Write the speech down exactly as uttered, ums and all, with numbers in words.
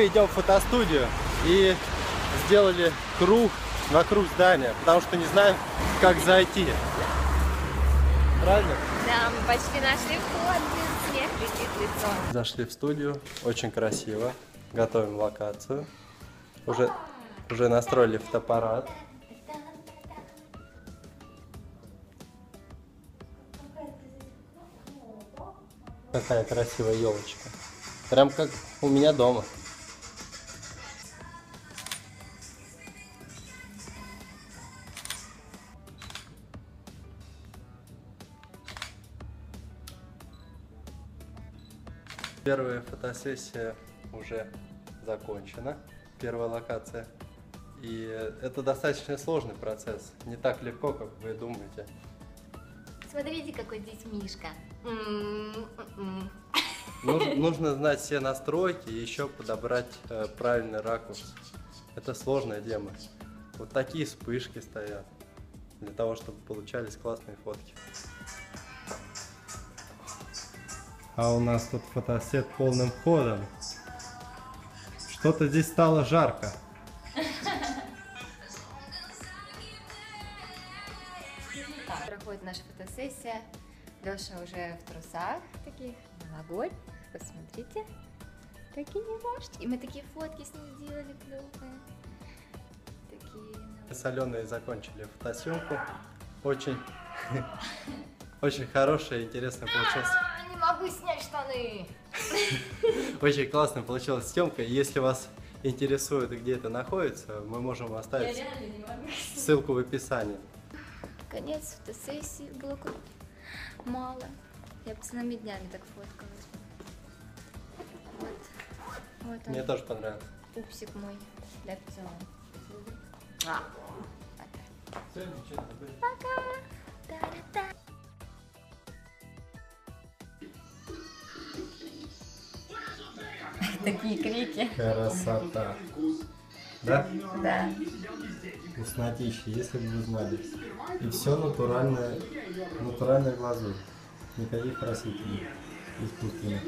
мы идем в фотостудию и сделали круг вокруг здания, потому что не знаем, как зайти. Правильно? Да, мы почти нашли вход, и смех летит в лицо. Зашли в студию, очень красиво, готовим локацию. Уже, уже настроили фотоаппарат. Какая красивая елочка. Прям как у меня дома. Первая фотосессия уже закончена, первая локация. И это достаточно сложный процесс, не так легко, как вы думаете. Смотрите, какой здесь мишка. Нужно, нужно знать все настройки и еще подобрать э, правильный ракурс. Это сложная тема. Вот такие вспышки стоят, для того, чтобы получались классные фотки. А у нас тут фотосет полным ходом. Что-то здесь стало жарко. Проходит наша фотосессия. Леша уже в трусах таких, новогодних. Посмотрите, какие мурашки. И мы такие фотки с ним делали клевые. Такие... С Аленой закончили фотосъемку. Очень, очень хорошая и интересная получилась. Не могу снять штаны. Очень классно получилась съемка. Если вас интересует, где это находится, мы можем оставить ссылку в описании. Конец фотосессии, было круто. Мало. Я целыми днями так фоткалась. Вот. Вот он. Мне тоже понравился. Пупсик мой для пчелы. А. Пока. Пока. Та-та-та. Такие крики. Красота. Да? Да. Вкуснотища, если бы вы знали. И все натуральное, натуральное глазурь. Никаких красителей искусственных.